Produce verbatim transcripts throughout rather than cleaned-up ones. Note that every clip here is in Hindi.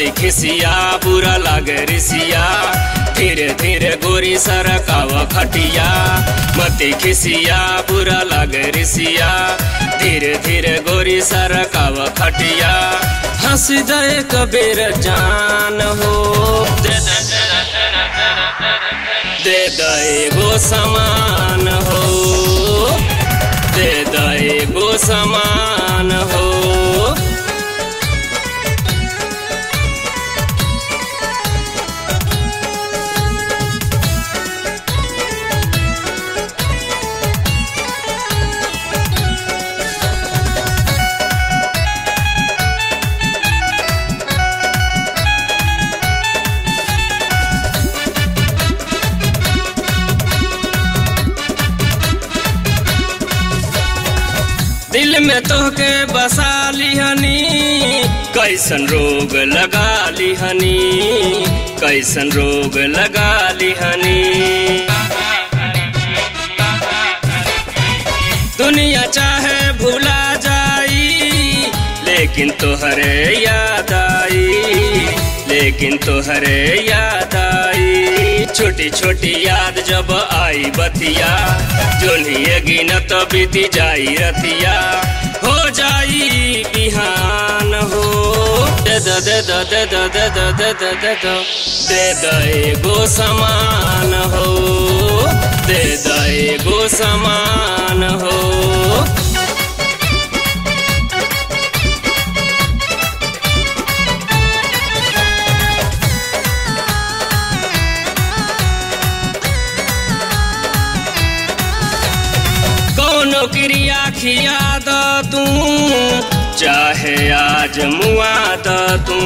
से खिसिया बुरा लागे रिसिया, धीरे धीरे गोरी सरकावा खटिया। मती खिसिया बुरा लागे रिसिया, धीरे धीरे गोरी सरकावा खटिया। हंस जाए कबीर जान हो, दे दा एगो समान हो, दे दा एगो समान हो। दिल में तोहके बसा लिहनी, कैसन रोग लगा लिहनी, कैसन रोग लगा लिहनी। दुनिया चाहे भूला जाई, लेकिन तोहरे याद आई, लेकिन तोहरे याद आई। छोटी छोटी याद जब आई बतिया, जोनिए गिनत बीती जाई रतिया, हो जाई बिहान हो। दे दा दे दा दे दा दे दा दे दा दे दा, दे दा एगो समान हो, दे दा एगो समान हो। क्रिया खिया दो तू, चाहे आज मुआ दो तू,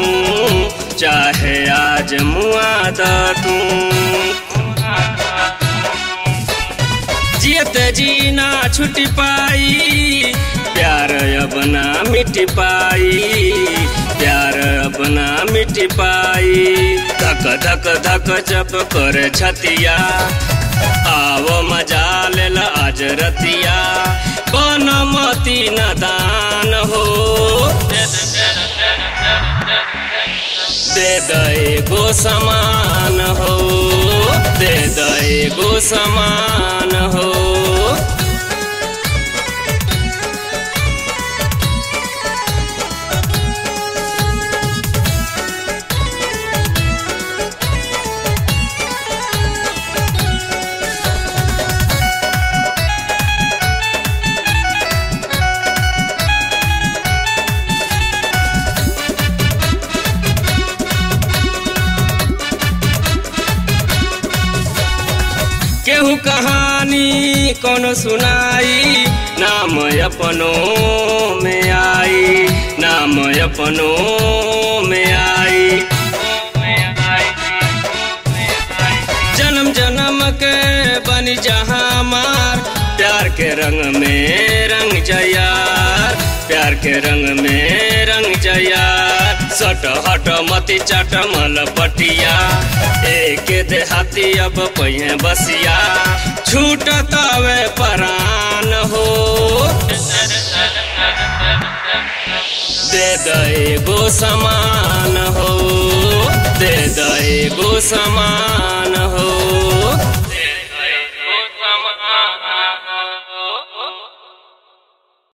चाहे आज मुआ दो तू। जियत जीना छुट पाई, प्यार अब ना मिट पाई, प्यार अब ना मिट पाई। धक धक धक जब कर छतिया, आवो मजा ले ला आज रतिया, कौन मोती नदान हो। दे दा एगो समान हो, दे दा एगो समान हो। केहू कहानी कोनो सुनाई, नाम अपनों में आई, नाम अपनों में आई। जन्म जन्म के बनी जहाँ मार, प्यार के रंग में रंग जयार, प्यार के रंग में रंग जयार। सट हट मती चटमल पटिया, एक देहाती अब पहे बसिया, छूटत वे परान हो। दे दा एगो समान हो, दे दा एगो समान हो।